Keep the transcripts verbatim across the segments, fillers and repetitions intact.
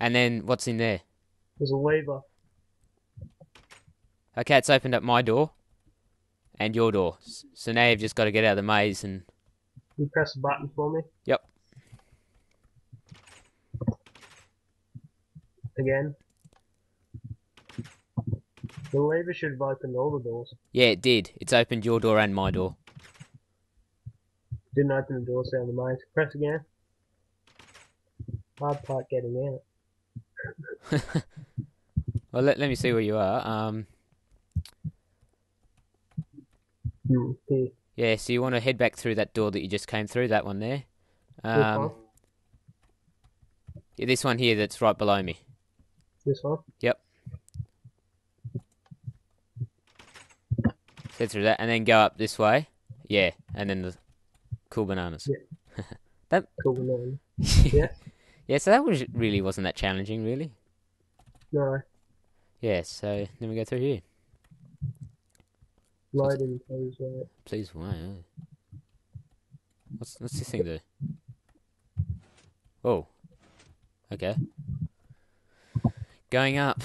And then what's in there? There's a lever. Okay, it's opened up my door and your door. So now you've just got to get out of the maze and... You press the button for me? Yep. Again. The lever should have opened all the doors. Yeah, it did. It's opened your door and my door. Didn't open the doors down the maze. Press again. Hard part getting out. Well, let, let me see where you are. Um, mm, yeah. yeah, so you want to head back through that door that you just came through, that one there. Um, yeah, this one here that's right below me. This one? Yep. So through that, and then go up this way. Yeah, and then the cool bananas. Yeah. that... Cool bananas. yeah. Yeah, so that was really wasn't that challenging, really. No. Yeah, so then we go through here. Lighting, please wait. Please wait. What's what's this thing do? Oh. Okay. Going up.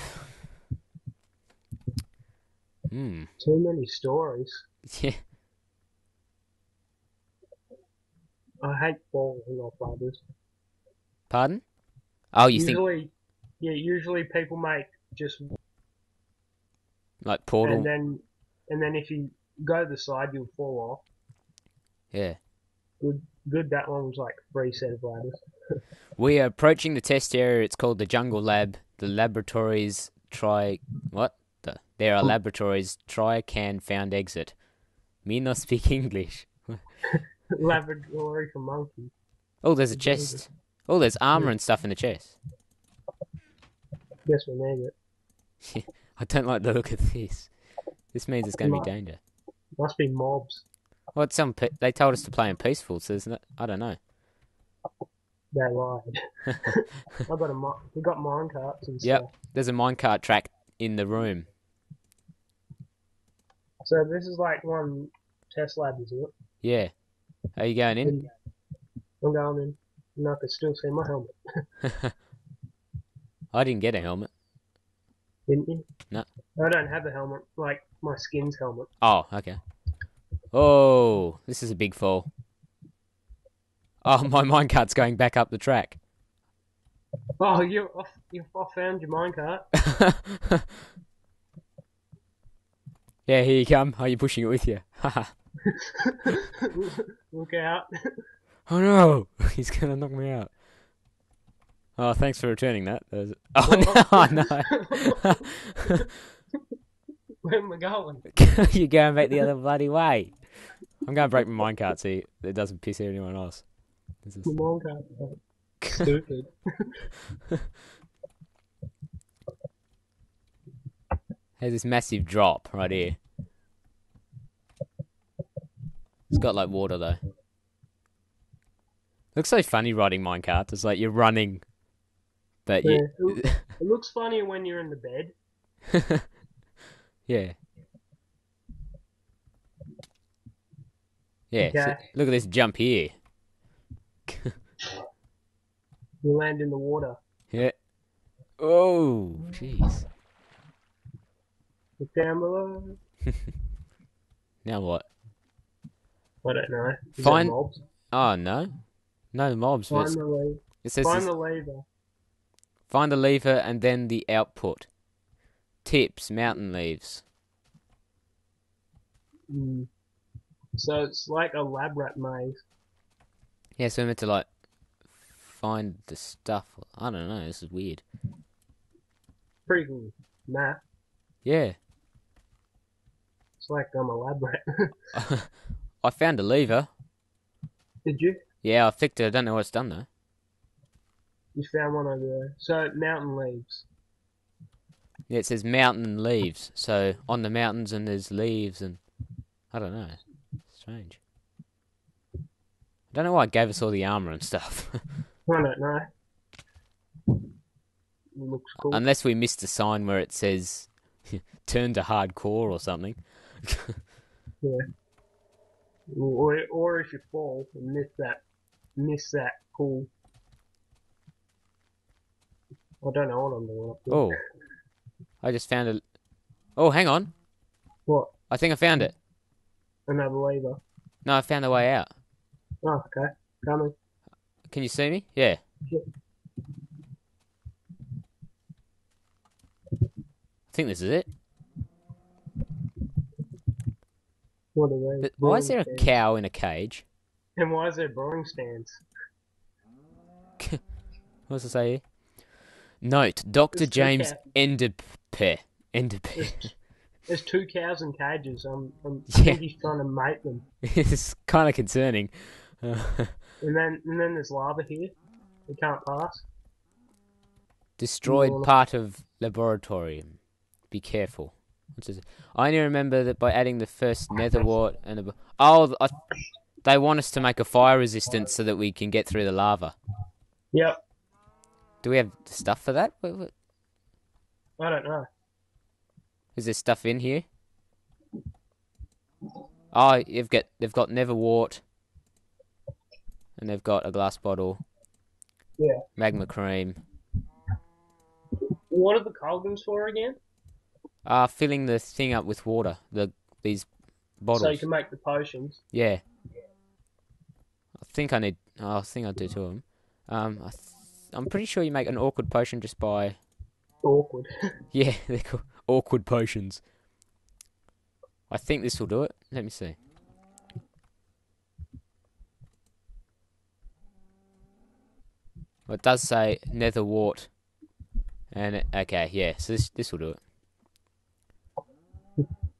Hmm. Too many stories. Yeah. I hate falling off ladders. Pardon? Oh, you usually, think? Yeah, usually people make just like portal, and then and then if you go to the side, you'll fall off. Yeah. Good, good. That one was like three set of ladders. We are approaching the test area. It's called the Jungle Lab. The laboratories try what? The, there are laboratories try can found exit. Me not speak English. Laboratory for monkeys. Oh, there's a chest. Oh, there's armor and stuff in the chest. Guess we need it. I don't like the look of this. This means it's going to be danger. Must be mobs. Well, it's some pe they told us to play in peaceful, so there's no, I don't know. They lied. I've got a we got minecarts and yep, stuff. Yep, there's a minecart track in the room. So this is like one test lab, isn't it? Yeah. Are you going in? I'm going in. And I can still see my helmet. I didn't get a helmet. Didn't you? No. I don't have a helmet, like my skin's helmet. Oh, okay. Oh, this is a big fall. Oh, my minecart's going back up the track. Oh, you, you, I found your minecart. Yeah, here you come. Are you pushing it with you? Look out. Oh no! He's gonna knock me out. Oh, thanks for returning that. There's... Oh well, no! Oh, no. Where am I going? You're going back the other bloody way. I'm gonna break my minecart so it doesn't piss anyone else. This is... Minecart. Stupid. There's this massive drop right here. It's got like water though. Looks so funny riding minecarts. It's like you're running, but yeah, you... it looks funnier when you're in the bed. Yeah. Yeah. Okay. So look at this jump here. You land in the water. Yeah. Oh, jeez. Look down below. Now what? I don't know. Is Find. Mobs? Oh no. No mobs. Find the lever. It says Find the lever. Find the lever and then the output. Tips, mountain leaves. Mm. So it's like a lab rat maze. Yeah, so we're meant to like find the stuff. I don't know, this is weird. Pretty cool map. Yeah. It's like I'm a lab rat. I found a lever. Did you? Yeah, I picked it. I don't know what's done though. You found one over there. So mountain leaves. Yeah, it says mountain leaves. So on the mountains and there's leaves and I don't know. Strange. I don't know why it gave us all the armor and stuff. I don't know. It looks cool. Unless we missed a sign where it says turn to hardcore or something. Yeah. Or or if you fall and miss that. Miss that call. don't know what I'm doing up here. Oh. I just found it. Oh, hang on. What? I think I found it. Another lever. No, I found the way out. Oh, okay. Coming. Can you see me? Yeah. yeah. I think this is it. What are those? Why is there a cow in a cage? And why is there brewing stands? What does it say here? Note, Doctor James Enderpe. Enderpe. There's two cows in cages. I'm, I'm yeah. he's trying to mate them. It's kind of concerning. and then, and then there's lava here. We can't pass. Destroyed part of laboratory. Be careful. What's this? I only remember that by adding the first nether wart and the oh, I, they want us to make a fire resistance so that we can get through the lava. Yep. Do we have stuff for that? What, what? I don't know. Is there stuff in here? Oh, you've got they've got Neverwort, and they've got a glass bottle. Yeah. Magma cream. What are the cauldrons for again? Uh filling the thing up with water. The these bottles. So you can make the potions. Yeah. yeah. I think I need. Oh, I think I do two of them. Um, I th I'm pretty sure you make an awkward potion just by. Awkward. Yeah, they're called awkward potions. I think this will do it. Let me see. Well, it does say nether wart, and it, okay, yeah. So this this will do it.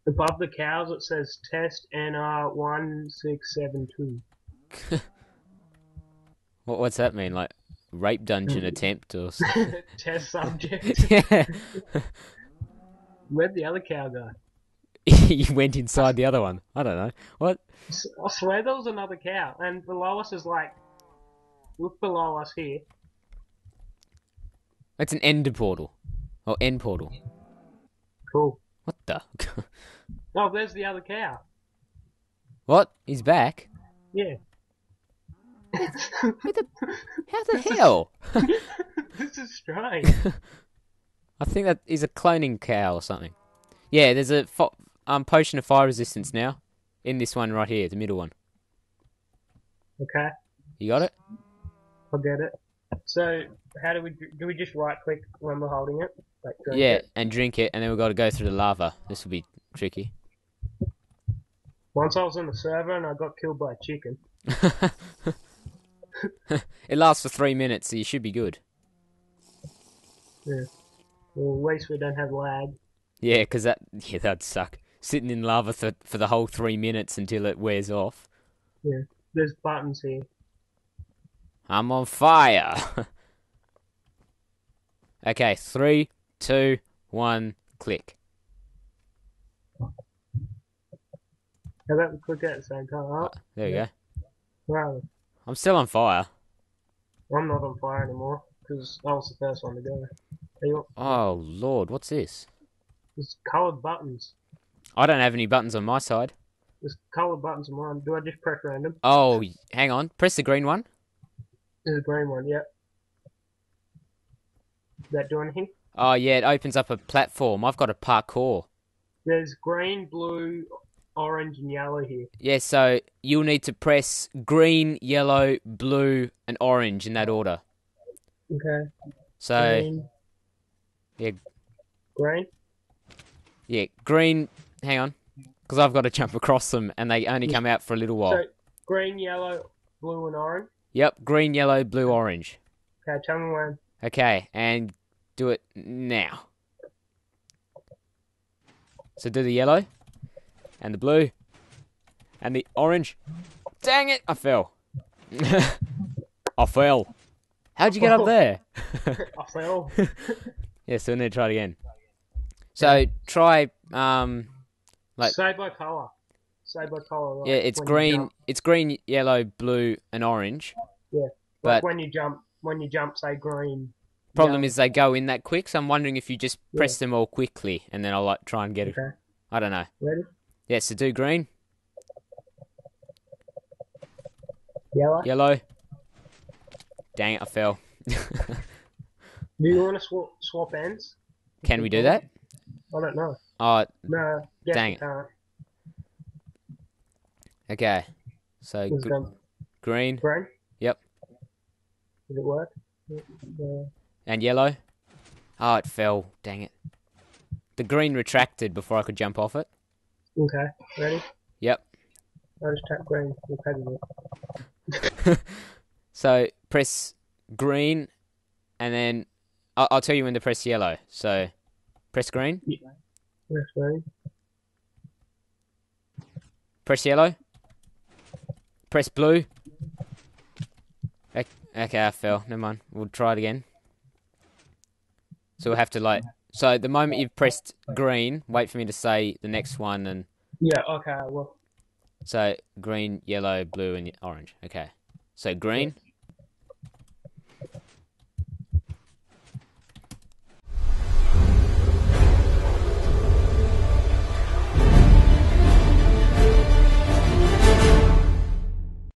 Above the cows, it says test N R one six seven two. What what's that mean? Like rape dungeon attempt or something? Test subject. Yeah. Where'd the other cow go? He went inside the other one. I don't know. What? I swear there was another cow. And below us is like... Look below us here. It's an ender portal. Or end portal. Cool. What the? Oh, there's the other cow. What? He's back? Yeah. Where the... How the this hell? Is... This is strange. I think that is a cloning cow or something. Yeah, there's a fo um, potion of fire resistance now. In this one right here, the middle one. Okay. You got it? I got it. So, how do we... Do we just right-click when we're holding it? Like drink yeah, it? and drink it, and then we've got to go through the lava. This will be tricky. Once I was on the server and I got killed by a chicken. It lasts for three minutes, so you should be good. Yeah. Well, at least we don't have lag. Yeah, because that, yeah, that'd suck. Sitting in lava for, for the whole three minutes until it wears off. Yeah, there's buttons here. I'm on fire! Okay, three, two, one, click. How about we click at the same time? Oh, there we yeah. go. Where are we? I'm still on fire. I'm not on fire anymore, because I was the first one to go. Oh lord, what's this? It's coloured buttons. I don't have any buttons on my side. There's coloured buttons on mine. Do I just press random? Oh, hang on. Press the green one. The green one, yep. Does that do anything? Oh yeah, it opens up a platform. I've got a parkour. There's green, blue, orange and yellow here. Yeah, so you'll need to press green, yellow, blue and orange in that order. Okay. So... Green. Yeah. Green? Yeah, green... Hang on. Because I've got to jump across them, and they only come out for a little while. So, green, yellow, blue, and orange? Yep, green, yellow, blue, orange. Okay, tell me when. Okay, and do it now. So do the yellow, and the blue, and the orange. Dang it! I fell. I fell. How'd you get up there? I fell. Yeah, so we need to try it again. So try um like say by colour. Say by colour. Like yeah, it's green. It's green, yellow, blue, and orange. Yeah, like but when you jump, when you jump, say green. Problem yellow. Is they go in that quick. So I'm wondering if you just press yeah. them all quickly, and then I'll like try and get okay. it. I don't know. Ready? Yeah, so do green. Yellow. Yellow. Dang it! I fell. Do you want to swap, swap ends? Can we do that? I don't know. Oh, no, yeah, dang it. Can't. Okay, so green. Green? Yep. Did it work? Yeah. And yellow? Oh, it fell. Dang it. The green retracted before I could jump off it. Okay, ready? Yep. I'll just tap green. We'll it. So, press green, and then I'll, I'll tell you when to press yellow. So, press green. Yeah. Press green. Press yellow. Press blue. Okay, I fell. Never mind. We'll try it again. So, we'll have to, like... So, the moment you've pressed green, wait for me to say the next one and... Yeah, okay, well... So, green, yellow, blue, and orange. Okay. So, green.